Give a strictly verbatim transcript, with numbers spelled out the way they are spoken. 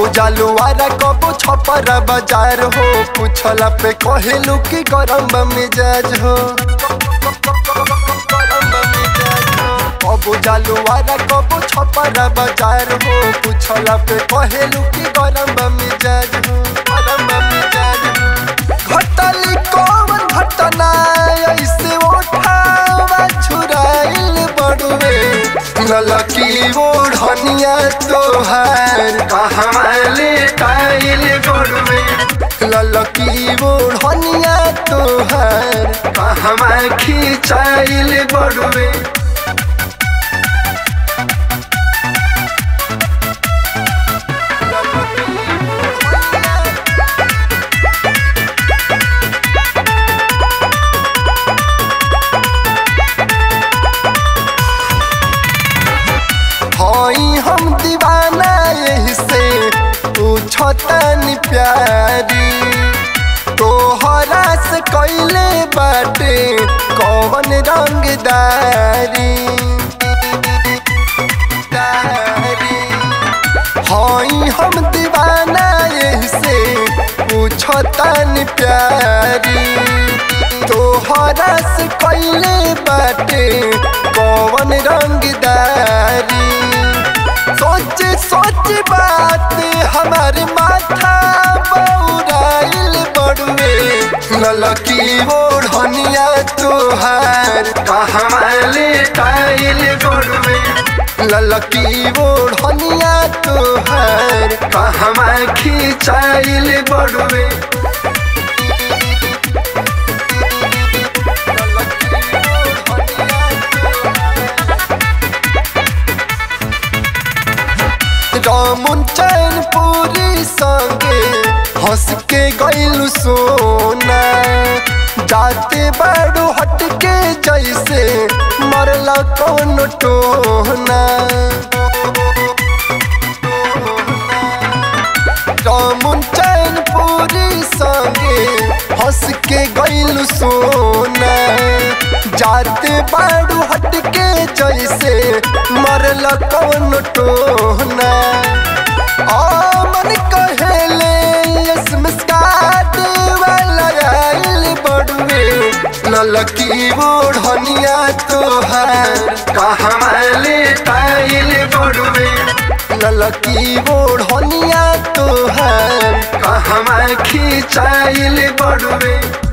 बाबू जालुआरा कबू छपर बाजार हो, पूछला पे कहलू की गरम मिजाज हो। कबू जालुआरा कबू छपर बाजार हो, पूछला पे कहलू की गरम मिजाज हो। गरम मिजाज घटली कौन घटना ऐसे उठावा छुराइल बड़ुए। ललकी ओढ़निया तोहार कहमाले टाइल बड़ुए। ललकी ओढ़निया तोहार कहमा खिंचाइल बड़ुए। हम दीवाना यही से पूछतनी प्यारी तोहरा से कैले बाटे कौन रंगदारी। हई हम दीवाना यही से पूछतनी प्यारी तोहरा से कैले बाटे कौन रंगदारी। सोच सोच बात हमारे माथा बउराइल बड़ुए। ललकी ओढ़निया तोहार कहमाले टाइल बड़ुए। ललकी ओढ़निया तोहार कहमा खिंचाइल बड़ुए। रामुन चौनपुरी संगे हंस के गइल सोना जाते बड़ू हटके जैसे मरला कौन टोना। रामुन चौनपुरी संगे हंस के गइल सोना जाते बड़ू हटके जैसे मरला कौन टोना। ललकी ओढ़निया तोहार कहमाले टाइल बड़ुए। ललकी ओढ़निया तोहार कहमा खिंचाइल बड़ुए।